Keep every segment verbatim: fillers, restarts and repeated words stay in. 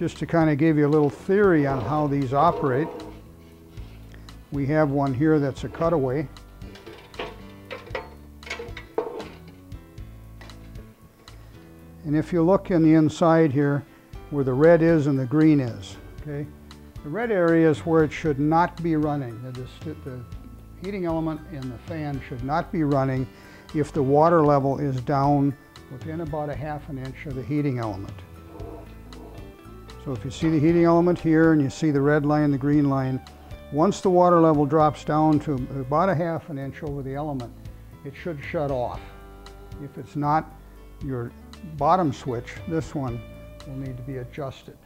just to kind of give you a little theory on how these operate, we have one here that's a cutaway. And if you look in the inside here, where the red is and the green is, okay? The red area is where it should not be running. The, the heating element and the fan should not be running if the water level is down within about a half an inch of the heating element. So if you see the heating element here and you see the red line, the green line, once the water level drops down to about a half an inch over the element, it should shut off. If it's not, your bottom switch, this one, will need to be adjusted.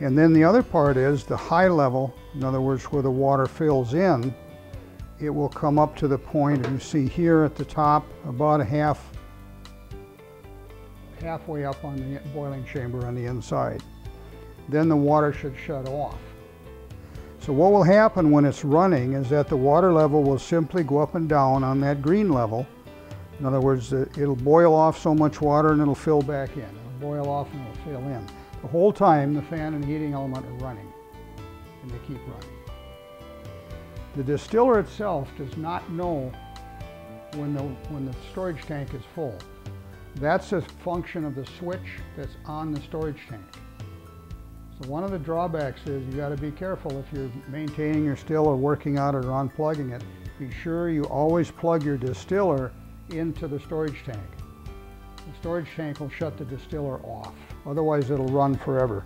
And then the other part is the high level, in other words where the water fills in, it will come up to the point you see here at the top, about a half, halfway up on the boiling chamber on the inside. Then the water should shut off. So what will happen when it's running is that the water level will simply go up and down on that green level. In other words, it'll boil off so much water and it'll fill back in. It'll boil off and it'll fill in. The whole time the fan and heating element are running, and they keep running. The distiller itself does not know when the, when the storage tank is full. That's a function of the switch that's on the storage tank. So one of the drawbacks is you got to be careful if you're maintaining your still or working on it or unplugging it. Be sure you always plug your distiller into the storage tank. The storage tank will shut the distiller off, otherwise it'll run forever.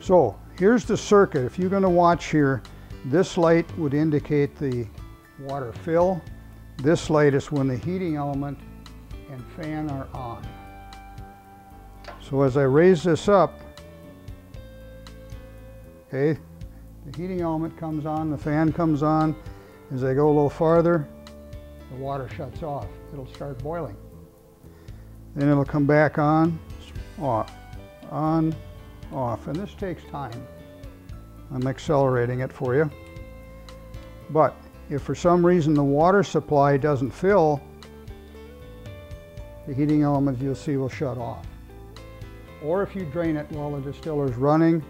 So here's the circuit. If you're going to watch here, this light would indicate the water fill. This light is when the heating element and fan are on. So as I raise this up, okay, the heating element comes on, the fan comes on. As I go a little farther, the water shuts off. It'll start boiling. Then it'll come back on, off, on, off. And this takes time. I'm accelerating it for you. But if for some reason the water supply doesn't fill, the heating element, you'll see, will shut off. Or if you drain it while the distiller's running,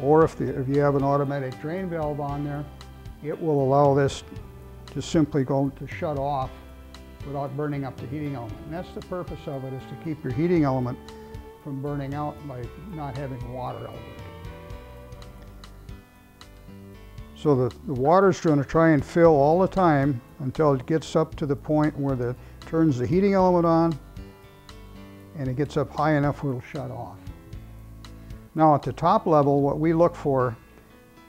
or if, the, if you have an automatic drain valve on there, it will allow this to simply go to shut off without burning up the heating element. And that's the purpose of it, is to keep your heating element from burning out by not having water over it. So the, the water's going to try and fill all the time until it gets up to the point where the turns the heating element on, and it gets up high enough where it'll shut off. Now at the top level, what we look for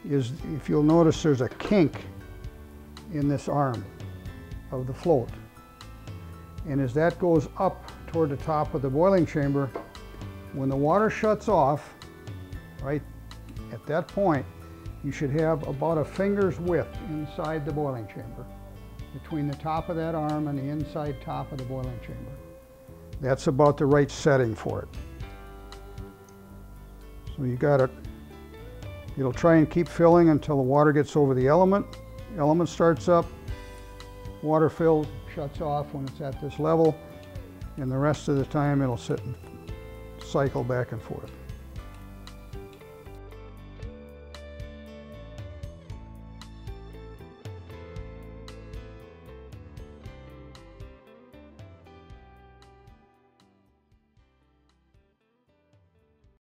is, if you'll notice, there's a kink in this arm of the float. And as that goes up toward the top of the boiling chamber, when the water shuts off, right at that point, you should have about a finger's width inside the boiling chamber, between the top of that arm and the inside top of the boiling chamber. That's about the right setting for it. So you got it. It'll try and keep filling until the water gets over the element. Element starts up, water fills, shuts off when it's at this level, and the rest of the time it'll sit and cycle back and forth.